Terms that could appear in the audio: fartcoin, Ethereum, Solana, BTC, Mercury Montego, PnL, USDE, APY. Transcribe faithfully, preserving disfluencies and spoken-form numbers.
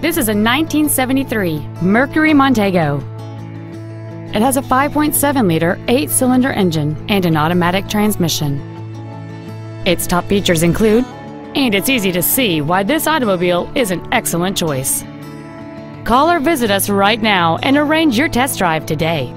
This is a nineteen seventy-three Mercury Montego. It has a five point seven liter eight-cylinder engine and an automatic transmission. Its top features include, and it's easy to see why this automobile is an excellent choice. Call or visit us right now and arrange your test drive today.